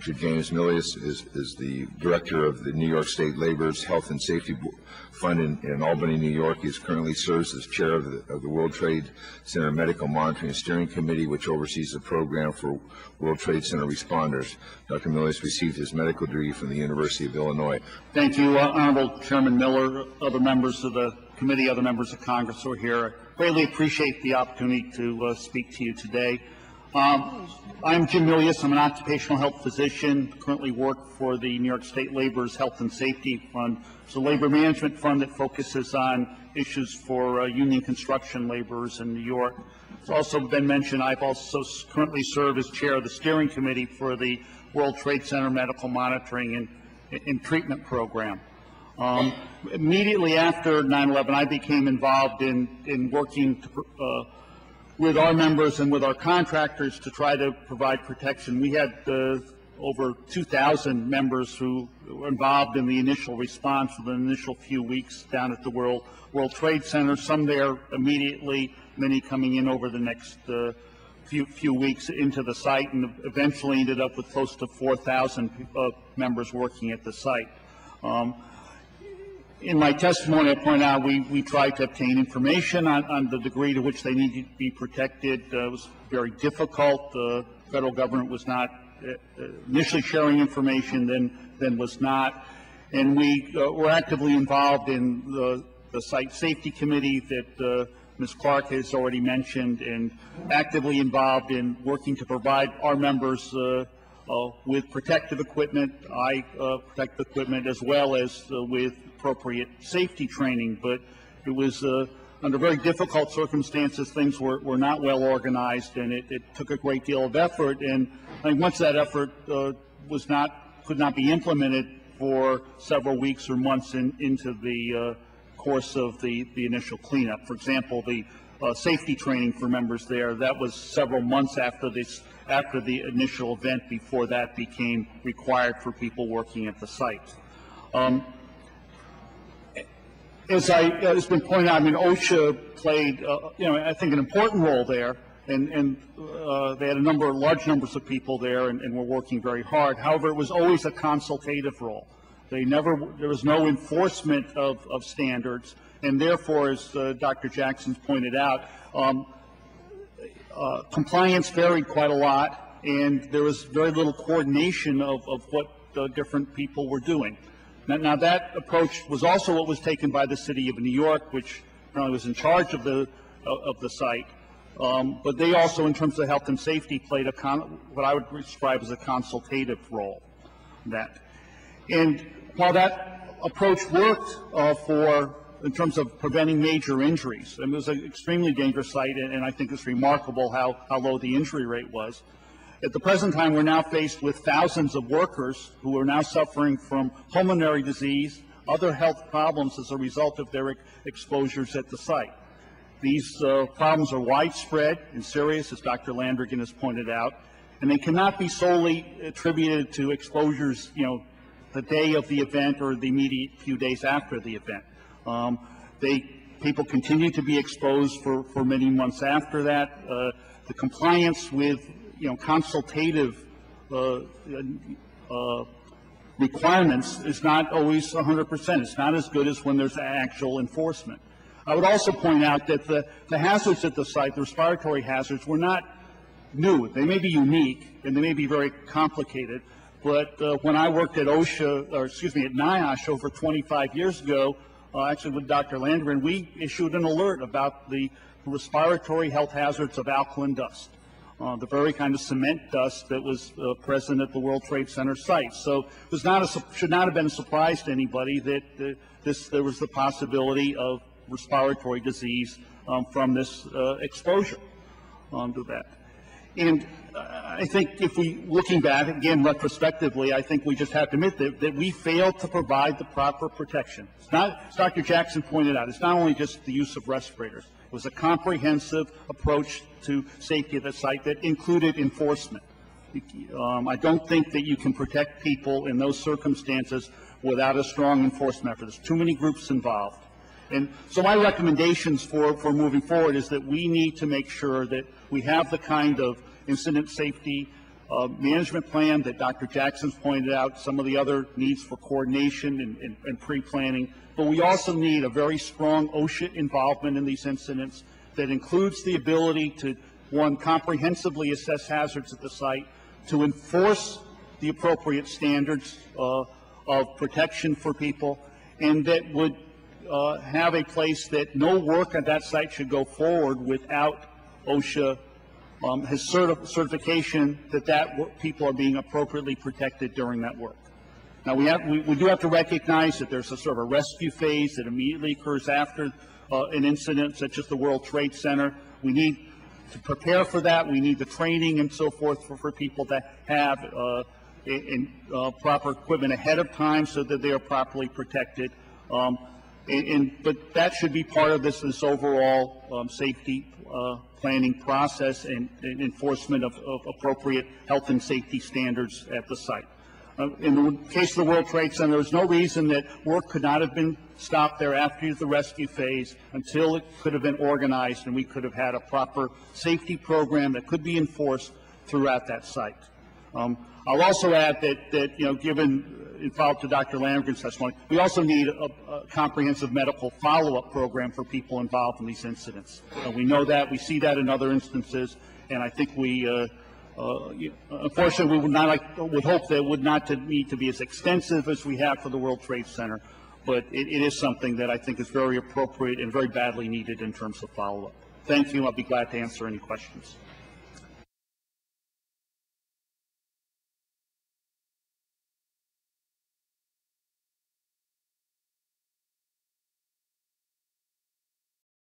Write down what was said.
Dr. James Melius is the director of the New York State Laborers' Health and Safety Fund in Albany, New York. He currently serves as chair of the World Trade Center Medical Monitoring and Steering Committee, which oversees the program for World Trade Center responders. Dr. Melius received his medical degree from the University of Illinois. Thank you, Honorable Chairman Miller, other members of the committee, other members of Congress who are here. I greatly appreciate the opportunity to speak to you today. I'm Jim Melius. I'm an occupational health physician, currently work for the New York State Laborers' Health and Safety Fund. It's a labor management fund that focuses on issues for union construction laborers in New York. It's also been mentioned I've also currently served as chair of the steering committee for the World Trade Center Medical Monitoring and Treatment Program. Immediately after 9/11, I became involved in working with our members and with our contractors to try to provide protection. We had over 2,000 members who were involved in the initial response for the initial few weeks down at the World Trade Center, some there immediately, many coming in over the next few weeks into the site, and eventually ended up with close to 4,000 members working at the site. In my testimony, I point out we tried to obtain information on the degree to which they needed to be protected. It was very difficult. The federal government was not initially sharing information, then was not. And we were actively involved in the site safety committee that Ms. Clark has already mentioned, and actively involved in working to provide our members with protective equipment, protective equipment, as well as with appropriate safety training. But it was under very difficult circumstances. Things were not well organized, and it took a great deal of effort. And I think once that effort could not be implemented for several weeks or months into the course of the initial cleanup. For example, the safety training for members there, that was several months after the initial event before that became required for people working at the site. As has been pointed out, I mean, OSHA played, I think, an important role there, and they had large numbers of people there and were working very hard. However, it was always a consultative role. There was no enforcement of standards, and therefore, as Dr. Jackson pointed out, compliance varied quite a lot, and there was very little coordination of what the different people were doing. Now, that approach was also what was taken by the city of New York, which apparently was in charge of the site. But they also, in terms of health and safety, played what I would describe as a consultative role. And while that approach worked in terms of preventing major injuries. And it was an extremely dangerous site, and I think it's remarkable how low the injury rate was. At the present time, we're now faced with thousands of workers who are now suffering from pulmonary disease, other health problems as a result of their exposures at the site. These problems are widespread and serious, as Dr. Landrigan has pointed out, and they cannot be solely attributed to exposures, the day of the event or the immediate few days after the event. People continue to be exposed for many months after that. The compliance with consultative requirements is not always 100%. It's not as good as when there's actual enforcement. I would also point out that the hazards at the site, the respiratory hazards, were not new. They may be unique and they may be very complicated, but when I worked at at NIOSH over 25 years ago, actually with Dr. Landgren, we issued an alert about the respiratory health hazards of alkaline dust, the very kind of cement dust that was present at the World Trade Center site. So it was should not have been a surprise to anybody that there was the possibility of respiratory disease from this exposure to that. And I think looking back, again, retrospectively, I think we just have to admit that we failed to provide the proper protection. It's not, as Dr. Jackson pointed out, it's not only just the use of respirators. It was a comprehensive approach to safety at the site that included enforcement. I don't think that you can protect people in those circumstances without a strong enforcement effort. There's too many groups involved. And so my recommendations for moving forward is that we need to make sure that we have the kind of incident safety management plan that Dr. Jackson's pointed out, some of the other needs for coordination and pre-planning, but we also need a very strong OSHA involvement in these incidents that includes the ability to, one, comprehensively assess hazards at the site, to enforce the appropriate standards of protection for people, and that would have a place that no work at that site should go forward without OSHA his certification that people are being appropriately protected during that work. Now we do have to recognize that there's a sort of a rescue phase that immediately occurs after an incident such as the World Trade Center. We need to prepare for that. We need the training and so forth for people to have proper equipment ahead of time so that they are properly protected. But that should be part of this overall safety planning process and enforcement of appropriate health and safety standards at the site. In the case of the World Trade Center, there was no reason that work could not have been stopped there after the rescue phase until it could have been organized and we could have had a proper safety program that could be enforced throughout that site. I'll also add that given involved to Dr. Landgren's testimony, we also need a comprehensive medical follow-up program for people involved in these incidents. We know that, we see that in other instances, and I think we, unfortunately, we would hope that it would not need to be as extensive as we have for the World Trade Center, but it is something that I think is very appropriate and very badly needed in terms of follow-up. Thank you. I'll be glad to answer any questions.